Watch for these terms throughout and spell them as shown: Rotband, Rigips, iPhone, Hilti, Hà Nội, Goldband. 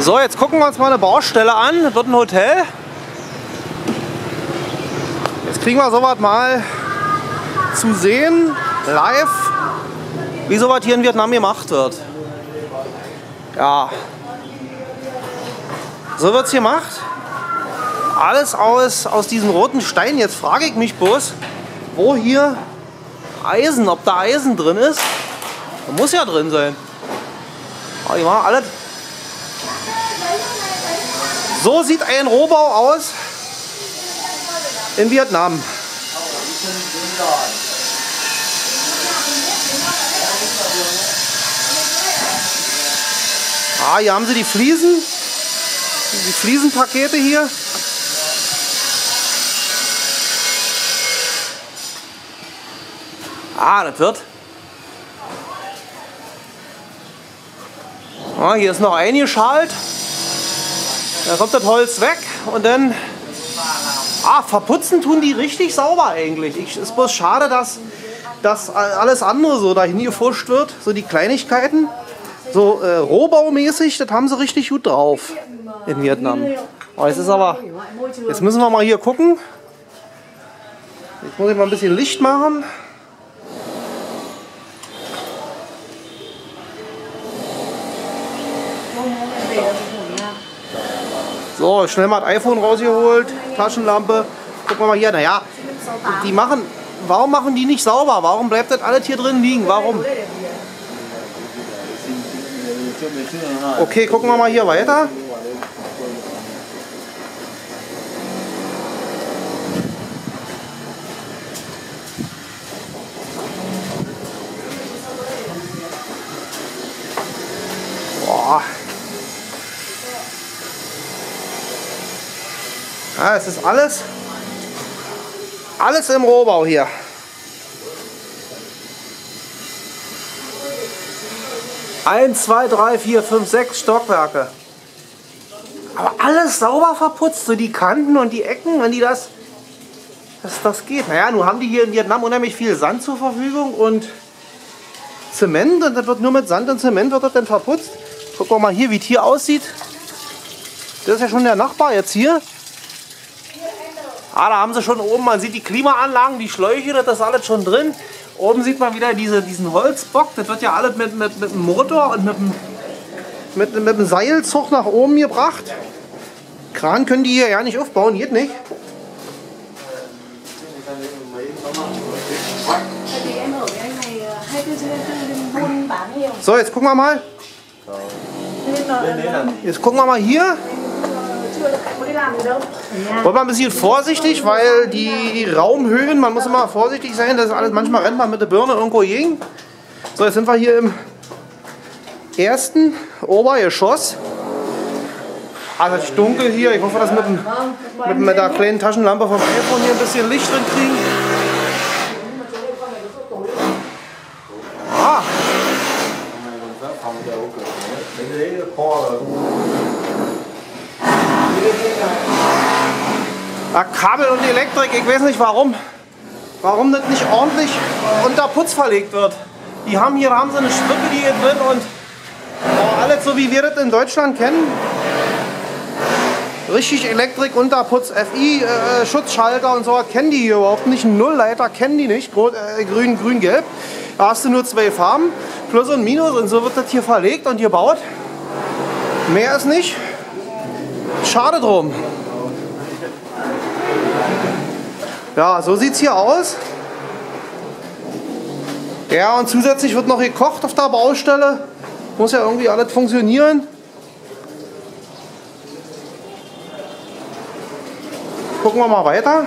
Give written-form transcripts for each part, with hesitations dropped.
So, jetzt gucken wir uns mal eine Baustelle an. Wird ein Hotel. Jetzt kriegen wir sowas mal zu sehen, live, wie sowas hier in Vietnam gemacht wird. Ja. So wird es gemacht. Alles aus diesen roten Steinen. Jetzt frage ich mich bloß, wo hier Eisen, ob da Eisen drin ist. Da muss ja drin sein. Aber die machen alles. So sieht ein Rohbau aus in Vietnam. Ah, hier haben sie die Fliesen. Die Fliesenpakete hier. Ah, das wird. Ah, hier ist noch eingeschalt. Da kommt das Holz weg und dann. Ah, verputzen tun die richtig sauber eigentlich. Ist bloß schade, dass alles andere so dahin gefuscht wird. So die Kleinigkeiten. So rohbaumäßig, das haben sie richtig gut drauf in Vietnam. Oh, jetzt ist aber. Jetzt müssen wir mal hier gucken. Jetzt muss ich mal ein bisschen Licht machen. So, schnell mal das iPhone rausgeholt, Taschenlampe. Gucken wir mal hier, naja, die machen, warum machen die nicht sauber? Warum bleibt das alles hier drin liegen? Warum? Okay, gucken wir mal hier weiter. Boah. Ja, es ist alles im Rohbau hier. Eins, zwei, drei, vier, fünf, sechs Stockwerke. Aber alles sauber verputzt, so die Kanten und die Ecken, wenn die das geht. Naja, nun haben die hier in Vietnam unheimlich viel Sand zur Verfügung und Zement. Und das wird nur mit Sand und Zement wird das dann verputzt. Gucken wir mal hier, wie es hier aussieht. Das ist ja schon der Nachbar jetzt hier. Ah, da haben sie schon oben, man sieht die Klimaanlagen, die Schläuche, das ist alles schon drin. Oben sieht man wieder diesen Holzbock, das wird ja alles mit dem Motor und mit dem Seilzug nach oben gebracht. Kran können die hier ja nicht aufbauen, geht nicht. So, jetzt gucken wir mal. Jetzt gucken wir mal hier. Wollen wir ein bisschen vorsichtig, weil die Raumhöhen, man muss immer vorsichtig sein, das ist alles, manchmal rennt man mit der Birne irgendwo gegen. So, jetzt sind wir hier im ersten Obergeschoss. Also es ist dunkel hier, ich hoffe, dass wir mit der kleinen Taschenlampe vom iPhone hier ein bisschen Licht drin kriegen. Ah. Ja, Kabel und Elektrik, ich weiß nicht warum das nicht ordentlich unter Putz verlegt wird. Haben so eine Strippe, die hier drin und oh, alles so wie wir das in Deutschland kennen. Richtig Elektrik unter Putz, FI, Schutzschalter und so, kennen die hier überhaupt nicht. Einen Nullleiter kennen die nicht, grün, grün, gelb. Da hast du nur zwei Farben, Plus und Minus und so wird das hier verlegt und gebaut. Mehr ist nicht. Schade drum. Ja, so sieht es hier aus. Ja, und zusätzlich wird noch gekocht auf der Baustelle. Muss ja irgendwie alles funktionieren. Gucken wir mal weiter.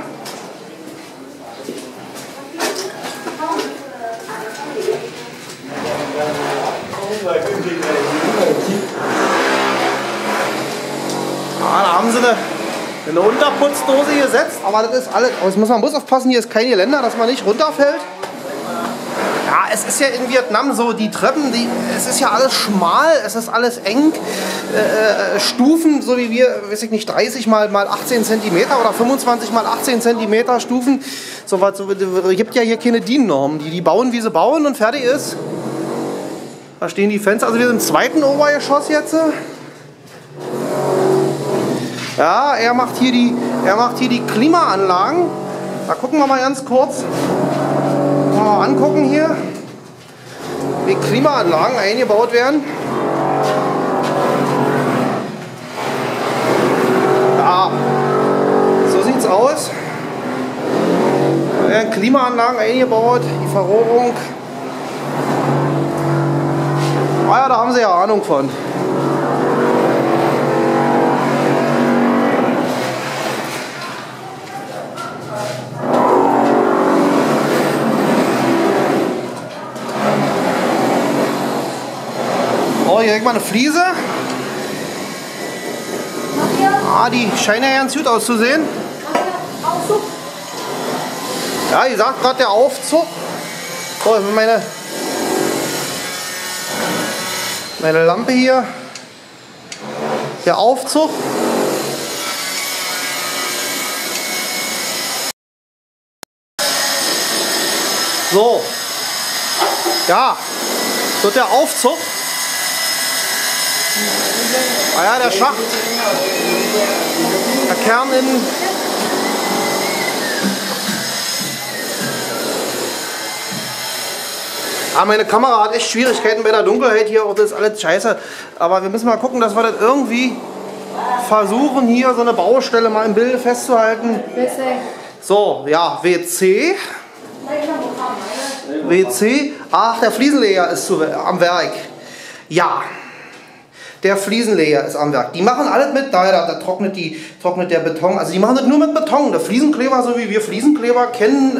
Ah, da haben sie eine Unterputzdose gesetzt, aber das ist alles. Jetzt muss man bloß aufpassen, hier ist kein Geländer, dass man nicht runterfällt. Ja, es ist ja in Vietnam so, die Treppen, es ist ja alles schmal, es ist alles eng. Stufen, so wie wir, weiß ich nicht, 30 mal 18 cm oder 25 mal 18 cm Stufen. So was, gibt ja hier keine DIN-Normen. Die bauen, wie sie bauen und fertig ist. Da stehen die Fenster, also wir sind im zweiten Obergeschoss jetzt. Ja, er macht hier die Klimaanlagen. Da gucken wir mal ganz kurz. Mal angucken hier, wie Klimaanlagen eingebaut werden. Ja, so sieht's aus. Da werden Klimaanlagen eingebaut, die Verrohrung. Ah ja, da haben sie ja Ahnung von. Oh, hier hängt mal eine Fliese. Ah, die scheint ja ganz gut auszusehen. Ja, ihr sagt gerade der Aufzug. So, ich meine Lampe hier. Der Aufzug. So. Ja. So, der Aufzug. Ah ja, der Schacht. Der Kern innen. Ah, meine Kamera hat echt Schwierigkeiten bei der Dunkelheit hier, auch das ist alles scheiße. Aber wir müssen mal gucken, dass wir das irgendwie versuchen, hier so eine Baustelle mal im Bilde festzuhalten. So, ja, WC. WC. Ach, der Fliesenleger ist am Werk. Ja. Der Fliesenleger ist am Werk. Die machen alles mit, da trocknet der Beton. Also die machen das nur mit Beton. Der Fliesenkleber, so wie wir Fliesenkleber kennen,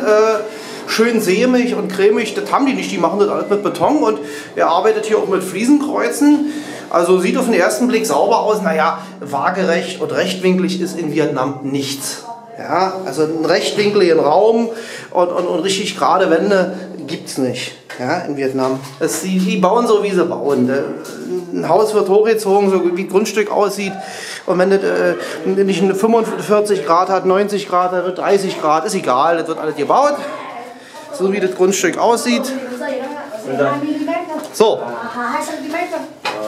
schön sämig und cremig, das haben die nicht. Die machen das alles mit Beton und er arbeitet hier auch mit Fliesenkreuzen. Also sieht auf den ersten Blick sauber aus. Naja, waagerecht und rechtwinklig ist in Vietnam nichts. Ja, also einen rechtwinkligen Raum und richtig gerade Wände gibt es nicht, ja, in Vietnam. Die bauen so, wie sie bauen. Ein Haus wird hochgezogen, so wie ein Grundstück aussieht. Und wenn das nicht 45 Grad hat, 90 Grad, dann wird 30 Grad, ist egal, das wird alles gebaut. So wie das Grundstück aussieht. So.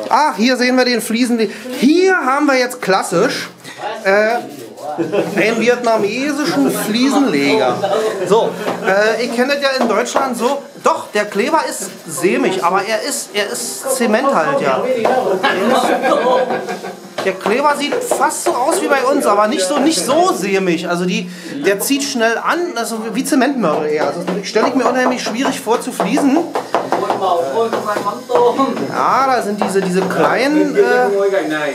Ach, hier sehen wir den Fliesenleger. Hier haben wir jetzt klassisch einen vietnamesischen Fliesenleger. So, ich kenne das ja in Deutschland so. Doch, der Kleber ist sämig, aber er ist Zement halt, ja. Der Kleber sieht fast so aus wie bei uns, aber nicht so sämig. Also der zieht schnell an, also wie Zementmörtel eher. Also stelle ich mir unheimlich schwierig vor zu fließen. Ja, da sind diese kleinen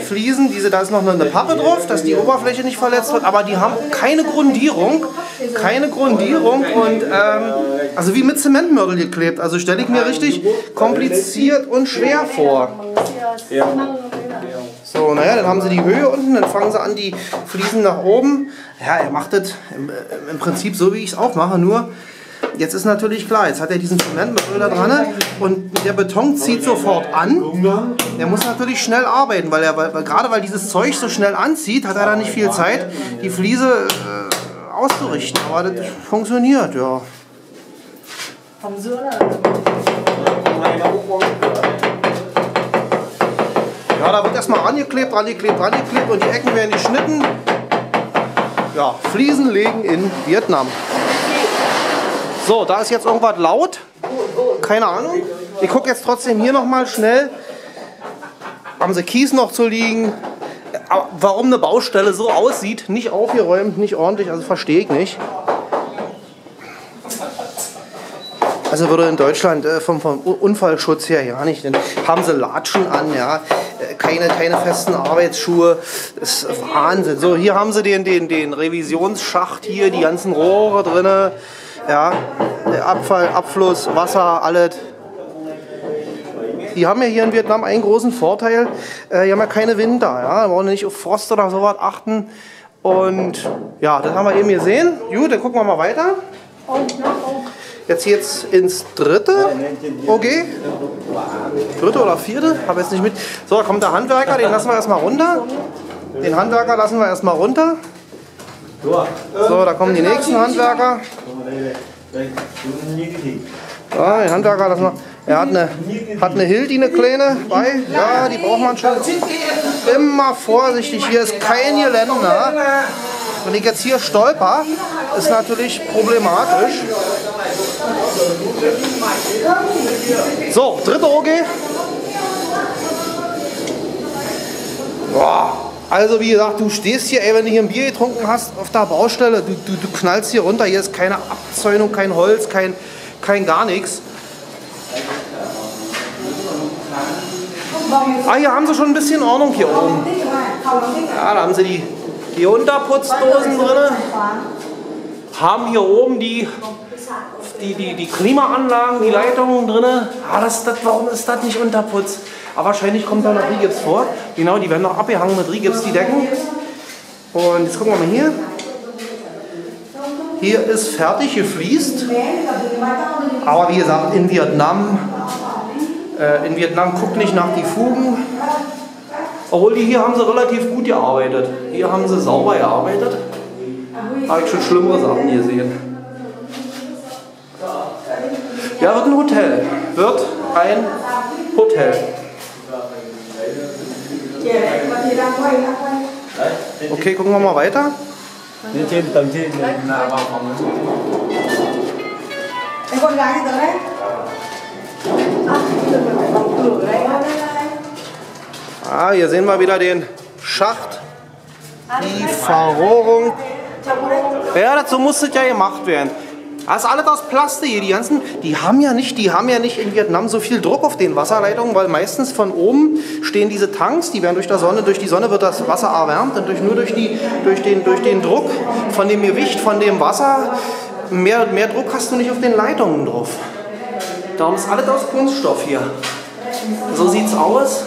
Fliesen, da ist noch eine Pappe drauf, dass die Oberfläche nicht verletzt wird, aber die haben keine Grundierung. Keine Grundierung und also wie mit Zementmörtel geklebt. Also stelle ich mir richtig kompliziert und schwer vor. Ja. So, naja, dann haben sie die Höhe unten, dann fangen sie an, die Fliesen nach oben. Ja, er macht das im Prinzip so, wie ich es auch mache, nur jetzt ist natürlich klar, jetzt hat er diesen Zementmörtel da dran und der Beton zieht sofort an. Der muss natürlich schnell arbeiten, weil dieses Zeug so schnell anzieht, hat er da nicht viel Zeit, die Fliese auszurichten. Aber das funktioniert, ja. Ja, da wird erstmal rangeklebt und die Ecken werden geschnitten. Ja, Fliesen legen in Vietnam. So, da ist jetzt irgendwas laut. Keine Ahnung. Ich gucke jetzt trotzdem hier nochmal schnell. Haben sie Kies noch zu liegen? Warum eine Baustelle so aussieht, nicht aufgeräumt, nicht ordentlich, also verstehe ich nicht. Also würde in Deutschland vom Unfallschutz her ja nicht, denn haben sie Latschen an, ja, keine festen Arbeitsschuhe, das ist Wahnsinn. So, hier haben sie den Revisionsschacht hier, die ganzen Rohre drinne, ja, Abfall, Abfluss, Wasser, alles. Die haben ja hier in Vietnam einen großen Vorteil, die haben ja keine Winter, ja, da brauchen wir nicht auf Frost oder sowas achten. Und ja, das haben wir eben gesehen. Gut, dann gucken wir mal weiter. Jetzt ins dritte, okay, dritte oder vierte, habe jetzt nicht mit. So, da kommt der Handwerker, den lassen wir erstmal runter. So, da kommen die nächsten Handwerker. Ja, den Handwerker lassen wir. Er hat eine Hilti, eine kleine, bei. Ja, die braucht man schon. Immer vorsichtig, hier ist kein Geländer. Wenn ich jetzt hier stolper, ist natürlich problematisch. So, dritte OG. Boah. Also wie gesagt, du stehst hier, ey, wenn du hier ein Bier getrunken hast auf der Baustelle, du knallst hier runter, hier ist keine Abzäunung, kein Holz, kein gar nichts. Ah, hier haben sie schon ein bisschen Ordnung hier oben. Ja, da haben sie die Unterputzdosen drin, haben hier oben die Klimaanlagen, die Leitungen drin. Ah, warum ist das nicht Unterputz? Aber wahrscheinlich kommt da noch Rigips vor. Genau, die werden noch abgehangen mit Rigips, die Decken. Und jetzt gucken wir mal hier. Hier ist fertig gefliest. Aber wie gesagt, in Vietnam guckt nicht nach die Fugen. Obwohl, hier haben sie relativ gut gearbeitet. Hier haben sie sauber gearbeitet. Habe ich schon schlimmere Sachen gesehen. Ja, wird ein Hotel. Wird ein Hotel. Okay, gucken wir mal weiter. Ah, hier sehen wir wieder den Schacht. Die Verrohrung. Ja, dazu musste ja gemacht werden. Das ist alles aus Plastik hier. Die haben ja nicht in Vietnam so viel Druck auf den Wasserleitungen, weil meistens von oben stehen diese Tanks, die werden durch die Sonne wird das Wasser erwärmt und nur durch den Druck von dem Gewicht, von dem Wasser, mehr Druck hast du nicht auf den Leitungen drauf. Darum ist alles aus Kunststoff hier. So sieht's aus.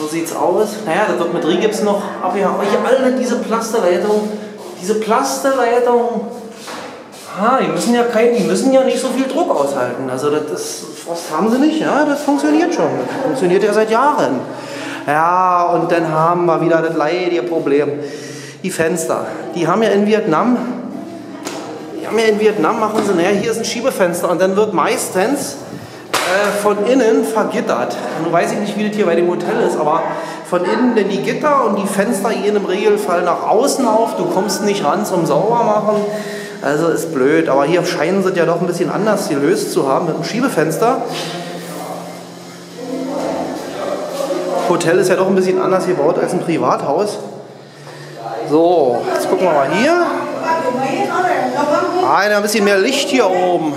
So sieht's aus. Naja, das wird mit Rigips noch abgehangen. Hier alle diese Plastikleitungen. Diese Plastikleitungen, die müssen ja nicht so viel Druck aushalten. Also das haben sie nicht, ja? Das funktioniert schon. Das funktioniert ja seit Jahren. Ja, und dann haben wir wieder das leidige Problem. Die Fenster. Die haben ja in Vietnam machen sie, naja, hier ist ein Schiebefenster und dann wird meistens von innen vergittert. Nun weiß ich nicht, wie das hier bei dem Hotel ist, aber von innen denn die Gitter und die Fenster gehen im Regelfall nach außen auf. Du kommst nicht ran zum Saubermachen. Also ist blöd. Aber hier scheinen sie ja doch ein bisschen anders gelöst zu haben mit dem Schiebefenster. Hotel ist ja doch ein bisschen anders gebaut als ein Privathaus. So, jetzt gucken wir mal hier. Ein bisschen mehr Licht hier oben.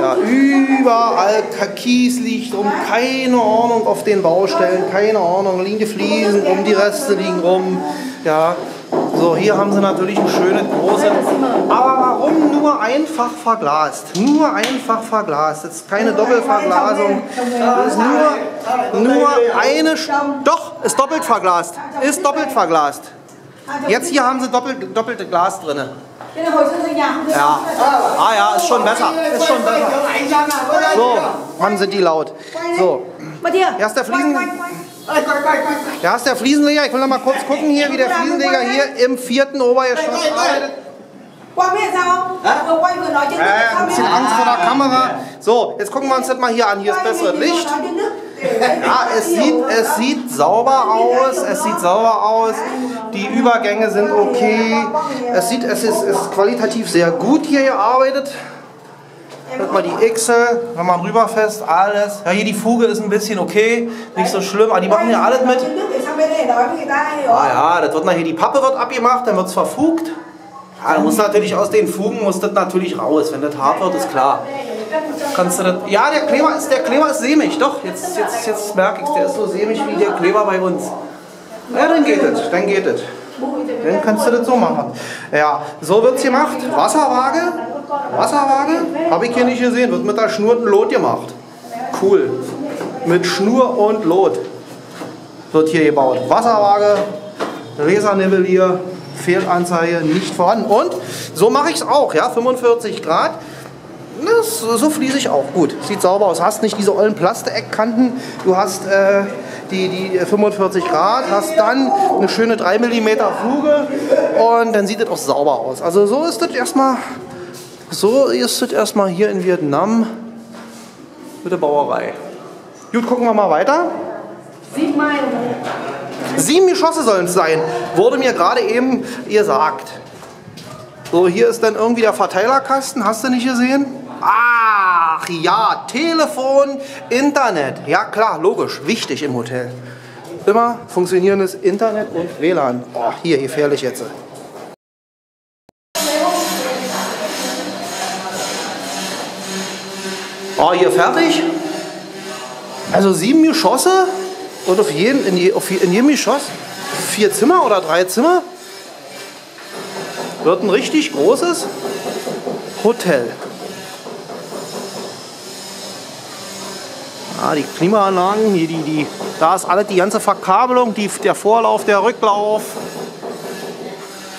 Ja, überall Kies liegt rum, keine Ordnung auf den Baustellen, keine Ordnung, liegen die Fliesen rum, die Reste liegen rum. Ja, so, hier haben sie natürlich ein schönes, großes, aber warum nur einfach verglast? Nur einfach verglast, das ist keine Doppelverglasung, das ist nur eine, doch, ist doppelt verglast, ist doppelt verglast. Jetzt hier haben sie doppelte Glas drin. Ja. Ah ja, ist schon besser. Ist schon besser. So, Mann, sind die laut. So. Hier ist der Fliesenleger. Ich will noch mal kurz gucken hier, wie der Fliesenleger hier im 4. Obergeschoss arbeitet. Ein bisschen Angst vor der Kamera. So, jetzt gucken wir uns das mal hier an. Hier ist besseres Licht. Ja, es sieht sauber aus, die Übergänge sind okay, es ist qualitativ sehr gut hier gearbeitet. Guck mal die Xe, nochmal rüber fest, alles. Ja, hier die Fuge ist ein bisschen okay, nicht so schlimm, aber die machen ja alles mit. Ah ja, das wird nachher, die Pappe wird abgemacht, dann wird es verfugt. Ja, da muss natürlich aus den Fugen muss das natürlich raus, wenn das hart wird, ist klar. Kannst du das, ja, der Kleber ist sämig, doch, jetzt merke ich es, der ist so sämig wie der Kleber bei uns. Ja, dann geht es. Dann kannst du das so machen. Ja, so wird es gemacht. Wasserwaage, habe ich hier nicht gesehen, wird mit der Schnur und Lot gemacht. Cool, mit Schnur und Lot wird hier gebaut. Wasserwaage, Lasernivellier, Fehlanzeige nicht vorhanden. Und so mache ich es auch, ja, 45 Grad. Das, so fließe ich auch. Gut, sieht sauber aus. Hast nicht diese ollen Plastikeckkanten. Du hast die 45 Grad, hast dann eine schöne 3 mm Fuge und dann sieht das auch sauber aus. Also so ist das erstmal So ist es erstmal hier in Vietnam mit der Brauerei. Gut, gucken wir mal weiter. 7 Geschosse sollen es sein, wurde mir gerade eben gesagt. So, hier ist dann irgendwie der Verteilerkasten, hast du nicht gesehen? Ach ja, Telefon, Internet. Ja klar, logisch, wichtig im Hotel. Immer funktionierendes Internet und WLAN. Oh, hier, gefährlich jetzt. Oh, hier fertig? Also 7 Geschosse und in jedem Geschoss 4 Zimmer oder 3 Zimmer? Wird ein richtig großes Hotel. Ah, die Klimaanlagen, da ist alles, die ganze Verkabelung, der Vorlauf, der Rücklauf.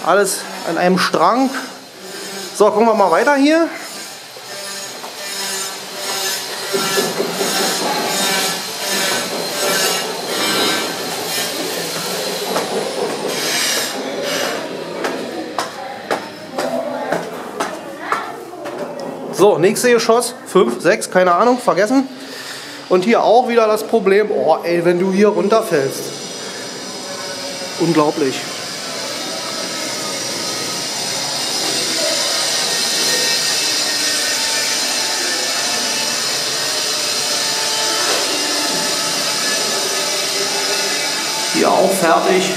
Alles an einem Strang. So, gucken wir mal weiter hier. So, nächste Geschoss, 5, 6, keine Ahnung, vergessen. Und hier auch wieder das Problem, oh ey, wenn du hier runterfällst. Unglaublich. Hier auch fertig.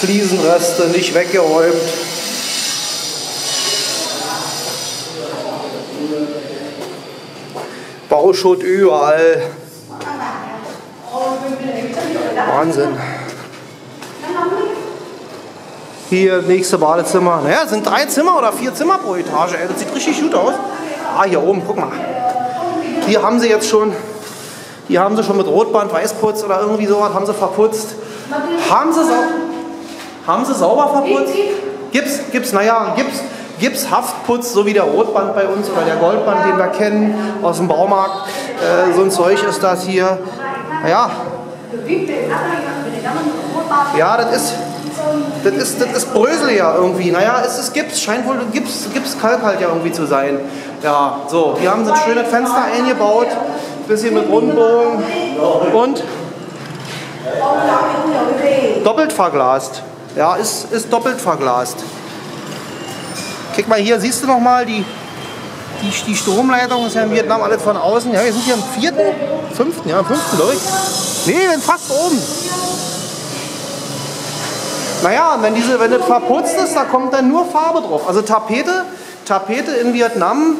Fliesenreste nicht weggeräumt. Bauschutt überall. Wahnsinn. Hier, nächste Badezimmer. Naja, sind 3 Zimmer oder 4 Zimmer pro Etage. Das sieht richtig gut aus. Ah, hier oben, guck mal. Hier haben sie jetzt schon, mit Rotband, Weißputz oder irgendwie sowas, haben sie verputzt. Haben sie sauber verputzt? Gipshaftputz, so wie der Rotband bei uns oder der Goldband, den wir kennen aus dem Baumarkt. So ein Zeug ist das hier. Ja, ja, das ist Brösel ja irgendwie. Naja, es ist Gips, scheint wohl Gipskalk halt ja irgendwie zu sein. Ja, so, hier haben sie ein schönes Fenster eingebaut, ein bisschen mit Rundbogen und doppelt verglast. Ja, ist doppelt verglast. Guck mal hier, siehst du noch mal, die Stromleitung ist ja in Vietnam alles von außen. Ja, wir sind hier am 5., ja, am 5., glaube ich. Nee, wir sind fast oben. Naja, wenn das verputzt ist, da kommt dann nur Farbe drauf. Also Tapete in Vietnam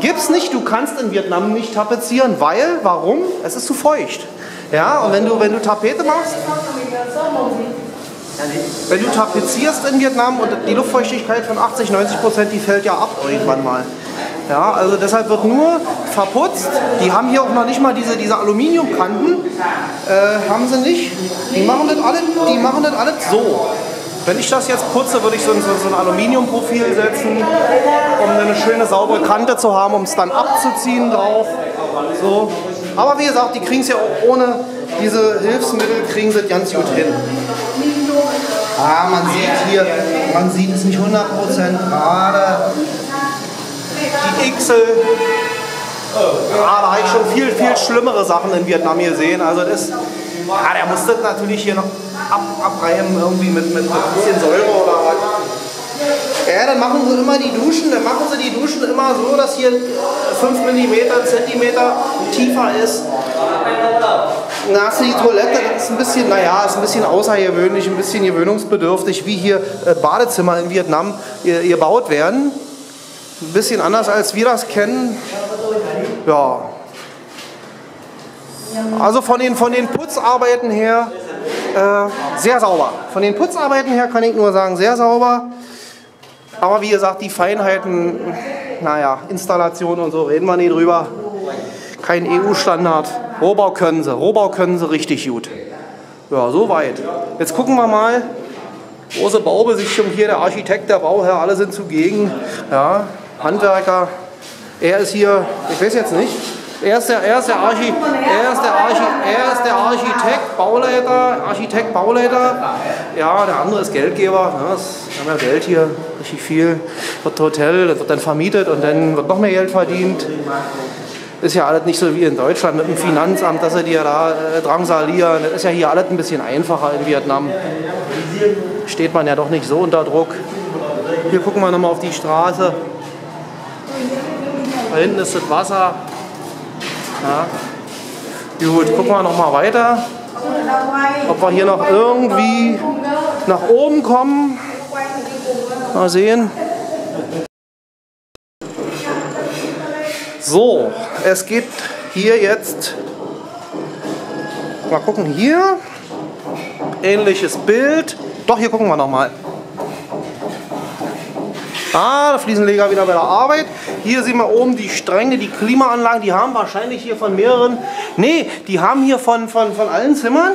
gibt's nicht. Du kannst in Vietnam nicht tapezieren, weil, warum? Es ist zu feucht. Ja, und wenn du Tapete machst... Wenn du tapezierst in Vietnam und die Luftfeuchtigkeit von 80–90%, die fällt ja ab irgendwann mal. Ja, also deshalb wird nur verputzt. Die haben hier auch noch nicht mal diese Aluminiumkanten, haben sie nicht. Die machen das alles so. Wenn ich das jetzt putze, würde ich so ein Aluminiumprofil setzen, um eine schöne saubere Kante zu haben, um es dann abzuziehen drauf. So. Aber wie gesagt, die kriegen es ja auch ohne diese Hilfsmittel, kriegen sie ganz gut hin. Ah, man sieht hier, man sieht es nicht 100% gerade. Die Ichsel. Ah, da habe ich schon viel schlimmere Sachen in Vietnam gesehen. Also das, ah, der muss das natürlich hier noch abreiben irgendwie mit ein bisschen Säure oder was. Ja, dann machen sie immer die Duschen immer so, dass hier 5 Zentimeter tiefer ist. Na, hast du die Toilette, das ist ein bisschen, naja, ist ein bisschen außergewöhnlich, ein bisschen gewöhnungsbedürftig, wie hier Badezimmer in Vietnam gebaut werden. Ein bisschen anders, als wir das kennen. Ja. Also von den Putzarbeiten her sehr sauber. Von den Putzarbeiten her kann ich nur sagen, sehr sauber. Aber wie gesagt, die Feinheiten, naja, Installation und so, reden wir nicht drüber. Kein EU-Standard. Rohbau können sie richtig gut. Ja, soweit. Jetzt gucken wir mal. Große Baubesichtigung hier, der Architekt, der Bauherr, alle sind zugegen. Ja, Handwerker. Er ist hier, ich weiß jetzt nicht. Er ist der Architekt, Bauleiter, ja, der andere ist Geldgeber, ne? Wir haben ja Geld hier, richtig viel, das Hotel, das wird dann vermietet und dann wird noch mehr Geld verdient. Ist ja alles nicht so wie in Deutschland mit dem Finanzamt, dass sie dir da drangsalieren. Das ist ja hier alles ein bisschen einfacher in Vietnam. Steht man ja doch nicht so unter Druck. Hier gucken wir nochmal auf die Straße. Da hinten ist das Wasser. Ja. Gut, gucken wir nochmal weiter. Ob wir hier noch irgendwie nach oben kommen. Mal sehen. So, es geht hier jetzt, mal gucken hier, ähnliches Bild, doch hier gucken wir nochmal. Ah, der Fliesenleger wieder bei der Arbeit. Hier sehen wir oben die Stränge, die Klimaanlagen, die haben wahrscheinlich hier von mehreren, nee, die haben hier von allen Zimmern,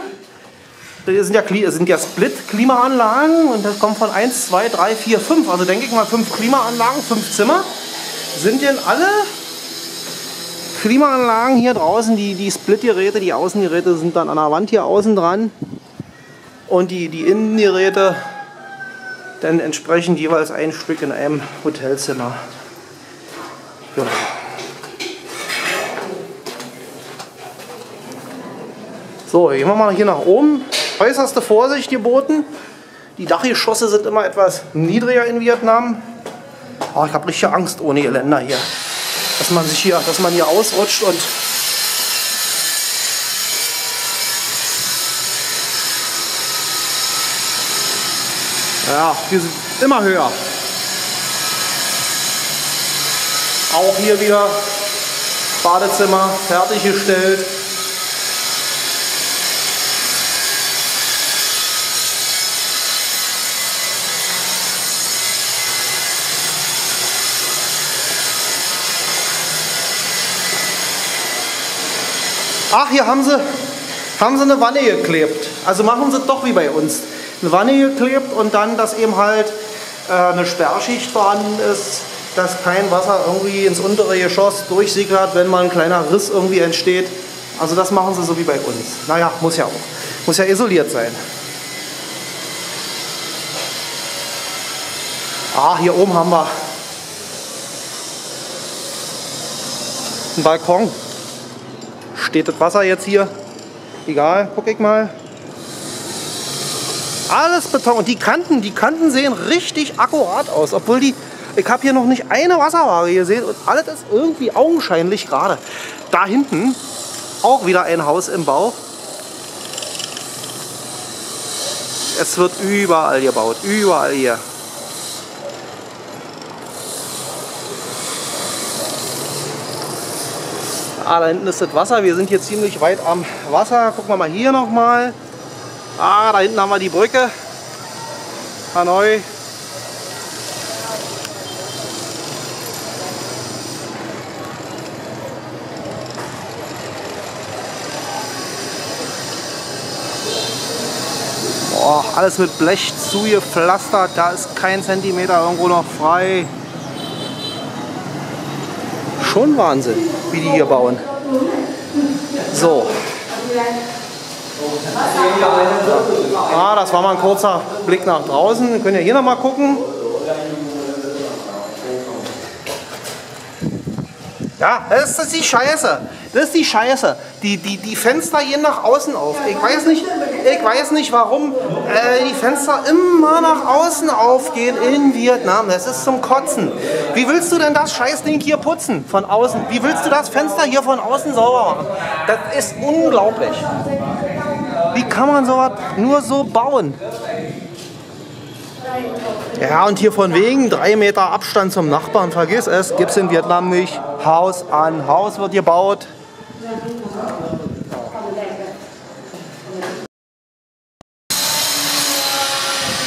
das sind ja Split-Klimaanlagen und das kommt von 1, 2, 3, 4, 5, also denke ich mal 5 Klimaanlagen, 5 Zimmer, sind denn alle... Klimaanlagen hier draußen, die Split-Geräte, die Außengeräte sind dann an der Wand hier außen dran und die Innengeräte dann entsprechend jeweils ein Stück in einem Hotelzimmer. Ja. So, gehen wir mal hier nach oben. Äußerste Vorsicht geboten. Die Dachgeschosse sind immer etwas niedriger in Vietnam. Oh, ich habe richtig Angst ohne Geländer hier. Dass man hier ausrutscht und ja, hier sind immer höher. Auch hier wieder Badezimmer fertiggestellt. Ach, hier haben sie eine Wanne geklebt. Also machen sie es doch wie bei uns. Eine Wanne geklebt und dann, dass eben halt eine Sperrschicht vorhanden ist, dass kein Wasser irgendwie ins untere Geschoss durchsickert, wenn mal ein kleiner Riss irgendwie entsteht. Also das machen sie so wie bei uns. Naja, muss ja auch. Muss ja isoliert sein. Ah, hier oben haben wir einen Balkon. Steht das Wasser jetzt hier? Egal, guck ich mal. Alles Beton. Und die Kanten sehen richtig akkurat aus. Obwohl ich habe hier noch nicht eine Wasserwaage gesehen. Und alles ist irgendwie augenscheinlich gerade. Da hinten auch wieder ein Haus im Bau. Es wird überall gebaut. Überall hier. Ah, da hinten ist das Wasser. Wir sind hier ziemlich weit am Wasser. Gucken wir mal hier nochmal. Ah, da hinten haben wir die Brücke. Hanoi. Boah, alles mit Blech zugepflastert. Da ist kein Zentimeter irgendwo noch frei. Schon Wahnsinn, wie die hier bauen. So. Ah, das war mal ein kurzer Blick nach draußen. Wir können ja hier nochmal gucken. Ja, das ist die Scheiße. Das ist die Scheiße. Die Fenster gehen nach außen auf. Ich weiß nicht warum die Fenster immer nach außen aufgehen in Vietnam. Das ist zum Kotzen. Wie willst du denn das Scheißding hier putzen von außen? Wie willst du das Fenster hier von außen sauber machen? Das ist unglaublich. Wie kann man sowas nur so bauen? Ja, und hier von wegen 3 Meter Abstand zum Nachbarn, vergiss es, gibt es in Vietnam nicht. Haus an Haus wird gebaut.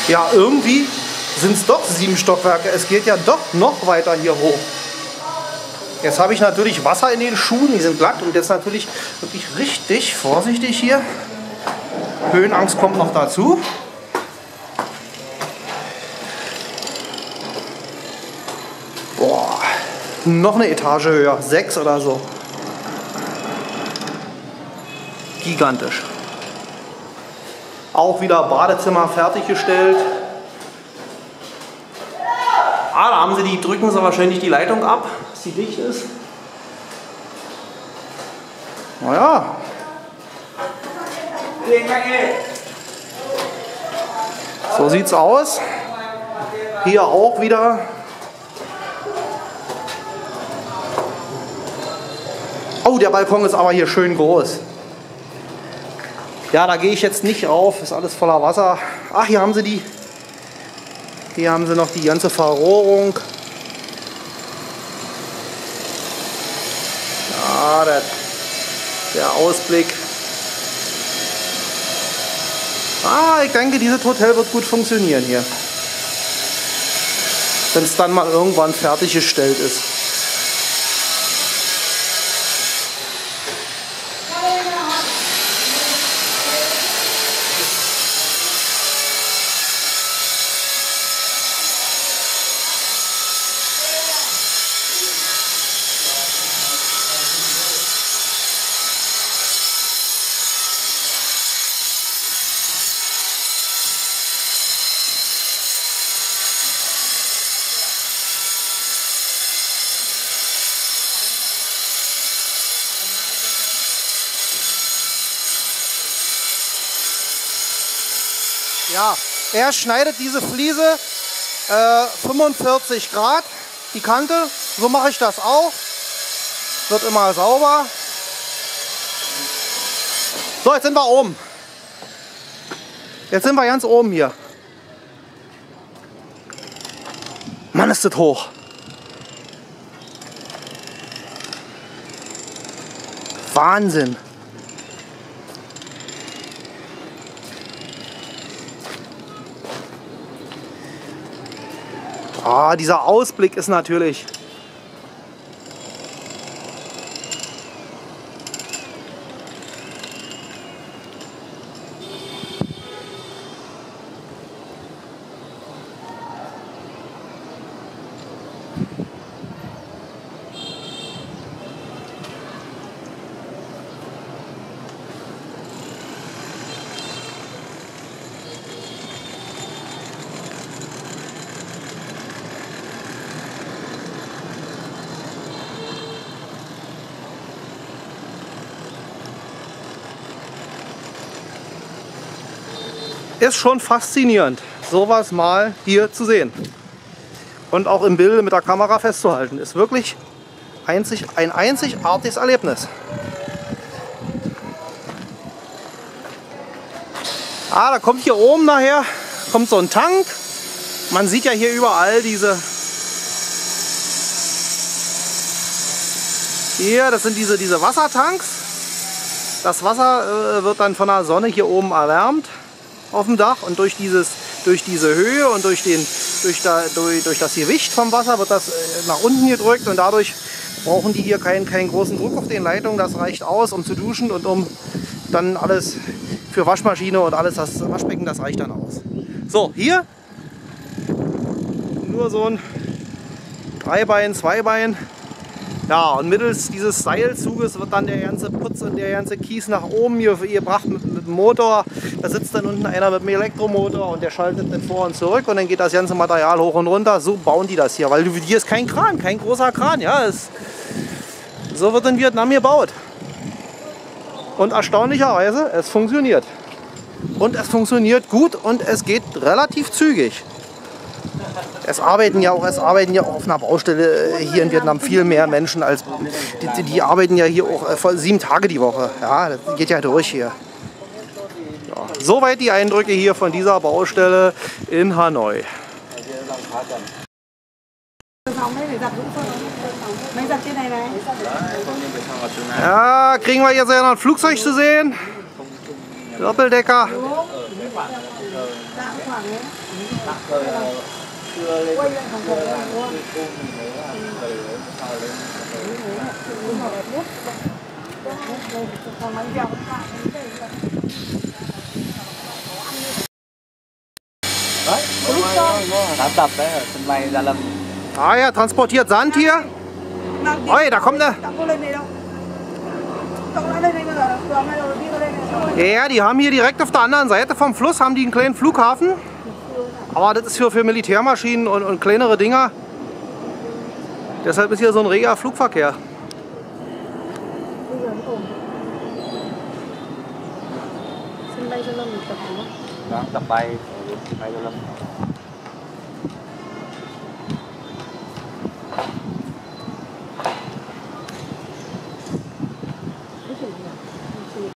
Ja, irgendwie sind es doch 7 Stockwerke. Es geht ja doch noch weiter hier hoch. Jetzt habe ich natürlich Wasser in den Schuhen, die sind glatt und jetzt natürlich wirklich richtig vorsichtig hier. Höhenangst kommt noch dazu. Noch eine Etage höher, 6 oder so. Gigantisch. Auch wieder Badezimmer fertiggestellt. Ah, da haben sie die, drücken sie wahrscheinlich die Leitung ab, dass sie dicht ist. Naja. So sieht's aus. Hier auch wieder. Oh, der Balkon ist aber hier schön groß. Ja, da gehe ich jetzt nicht rauf, ist alles voller Wasser. Ach, hier haben sie die. Hier haben sie noch die ganze Verrohrung. Ja, der Ausblick. Ah, ich denke, dieses Hotel wird gut funktionieren hier. Wenn es dann mal irgendwann fertiggestellt ist. Ja, er schneidet diese Fliese 45 Grad, die Kante, so mache ich das auch, wird immer sauber. So, jetzt sind wir oben. Jetzt sind wir ganz oben hier. Mann, ist das hoch. Wahnsinn. Oh, dieser Ausblick ist natürlich. Ist schon faszinierend, sowas mal hier zu sehen und auch im Bilde mit der Kamera festzuhalten. Ist wirklich ein einzigartiges Erlebnis. Ah, da kommt hier oben nachher, kommt so ein Tank. Man sieht ja hier überall diese... Hier, das sind diese Wassertanks. Das Wasser wird dann von der Sonne hier oben erwärmt. Auf dem Dach, und durch diese Höhe und durch das Gewicht vom Wasser wird das nach unten gedrückt, und dadurch brauchen die hier keinen großen Druck auf den Leitungen. Das reicht aus, um zu duschen und um dann alles für Waschmaschine und alles, das Waschbecken, das reicht dann aus. So, hier nur so ein Dreibein, Zweibein. Ja, und mittels dieses Seilzuges wird dann der ganze Putz und der ganze Kies nach oben gebracht mit dem Motor. Da sitzt dann unten einer mit dem Elektromotor und der schaltet dann vor und zurück, und dann geht das ganze Material hoch und runter. So bauen die das hier, weil hier ist kein Kran, kein großer Kran. Ja, so wird in Vietnam gebaut. Und erstaunlicherweise, es funktioniert. Und es funktioniert gut und es geht relativ zügig. Es arbeiten ja auch auf einer Baustelle hier in Vietnam viel mehr Menschen als die arbeiten ja hier auch 7 Tage die Woche. Ja, das geht ja durch hier. Ja. Soweit die Eindrücke hier von dieser Baustelle in Hanoi. Ja, kriegen wir jetzt ja noch ein Flugzeug zu sehen. Doppeldecker. Ah ja, transportiert Sand hier. Oi, da kommt eine. Ja, die haben hier direkt auf der anderen Seite vom Fluss haben die einen kleinen Flughafen. Aber das ist für Militärmaschinen und kleinere Dinger. Deshalb ist hier so ein reger Flugverkehr. Dabei.